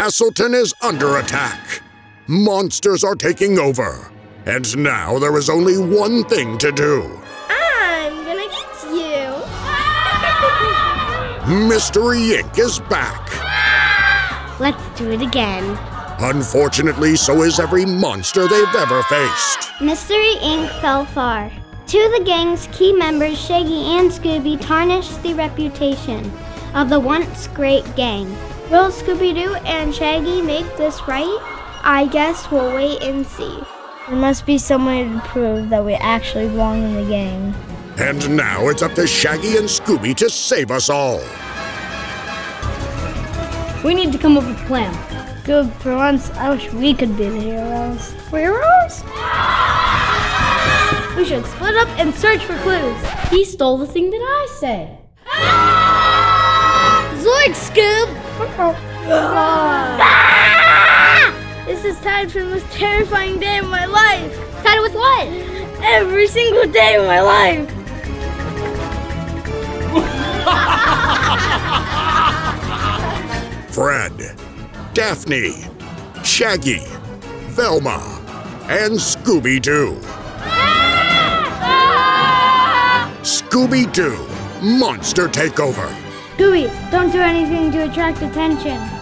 Casselton is under attack. Monsters are taking over. And now there is only one thing to do. I'm gonna get you. Mystery Inc. is back. Let's do it again. Unfortunately, so is every monster they've ever faced. Mystery Inc. fell far. Two of the gang's key members, Shaggy and Scooby, tarnished the reputation of the once great gang. Will Scooby Doo and Shaggy make this right? I guess we'll wait and see. There must be some way to prove that we actually belong in the gang. And now it's up to Shaggy and Scooby to save us all. We need to come up with a plan. Good, for once, I wish we could be the heroes. Heroes? We should split up and search for clues. He stole the thing that I said. Zoink, Scoob! This is tied for the most terrifying day of my life. Tied with what? Every single day of my life. Fred, Daphne, Shaggy, Velma, and Scooby-Doo. Scooby Doo Monster Takeover. Scooby, don't do anything to attract attention.